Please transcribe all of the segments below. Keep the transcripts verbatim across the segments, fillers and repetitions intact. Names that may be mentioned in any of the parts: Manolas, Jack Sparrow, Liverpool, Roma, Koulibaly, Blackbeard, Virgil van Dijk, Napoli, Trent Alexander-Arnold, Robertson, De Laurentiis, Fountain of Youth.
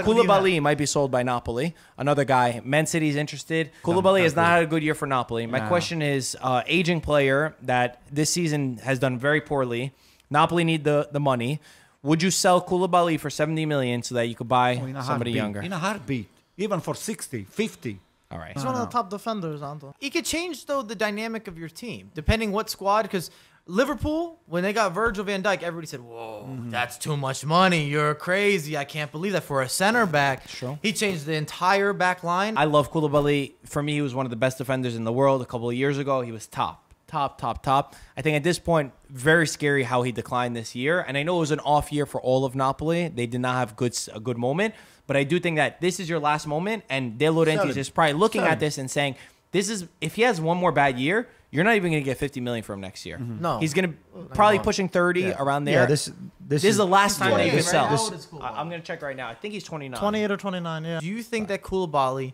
Koulibaly might be sold by Napoli. Another guy. Man City's interested. Koulibaly has not had a good year for Napoli. My no. question is, uh, aging player that this season has done very poorly. Napoli need the, the money. Would you sell Koulibaly for seventy million so that you could buy oh, somebody younger? In a heartbeat. Even for sixty, fifty. All right. He's no, one no. of the top defenders, Anto. It could change, though, the dynamic of your team, depending what squad, because Liverpool, when they got Virgil van Dijk, everybody said, whoa, mm-hmm. that's too much money. You're crazy. I can't believe that for a center back. Sure. He changed the entire back line. I love Koulibaly. For me, he was one of the best defenders in the world. A couple of years ago, he was top, top, top, top. I think at this point, very scary how he declined this year. And I know it was an off year for all of Napoli. They did not have good, a good moment. But I do think that this is your last moment. And De Laurentiis is probably looking Seven. at this and saying, this is, if he has one more bad year, you're not even going to get fifty million from next year. Mm-hmm. No, he's going to probably pushing thirty yeah. around there. Yeah, this this, this is, is the last time that you can sell. This, I'm going to check right now. I think he's twenty-nine. twenty-eight or twenty-nine. Yeah. Do you think right. that Koulibaly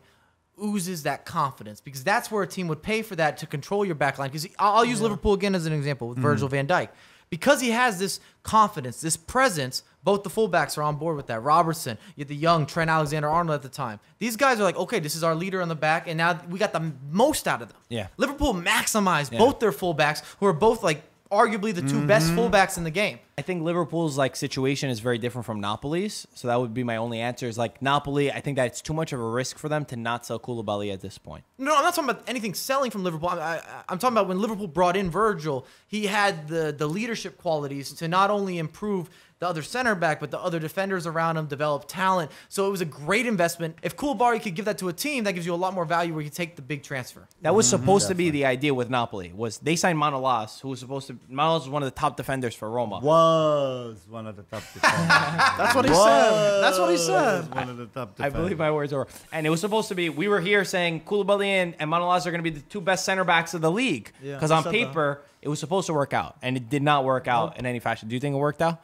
oozes that confidence? Because that's where a team would pay for that to control your back line. Because I'll, I'll use yeah. Liverpool again as an example with mm-hmm. Virgil van Dijk. Because he has this confidence, this presence, both the fullbacks are on board with that. Robertson, you had the young Trent Alexander-Arnold at the time. These guys are like, okay, this is our leader on the back, and now we got the most out of them. Yeah. Liverpool maximized yeah. both their fullbacks, who are both like arguably the two mm-hmm. best fullbacks in the game. I think Liverpool's like situation is very different from Napoli's, so that would be my only answer. Is like Napoli, I think that it's too much of a risk for them to not sell Koulibaly at this point. No, I'm not talking about anything selling from Liverpool. I, I, I'm talking about when Liverpool brought in Virgil, he had the the leadership qualities to not only improve the other center back, but the other defenders around him, develop talent. So it was a great investment. If Koulibaly could give that to a team, that gives you a lot more value where you take the big transfer. That was supposed mm-hmm, to be the idea with Napoli. Was they signed Manolas, who was supposed to Manolas was one of the top defenders for Roma. Was one of the top defenders. That's what he was. said. That's what he said. One of the top defenders. I believe my words are. And it was supposed to be. We were here saying Koulibaly and Manolas are going to be the two best center backs of the league because yeah, on paper that. it was supposed to work out, and it did not work out nope. in any fashion. Do you think it worked out?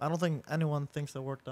I don't think anyone thinks it worked out.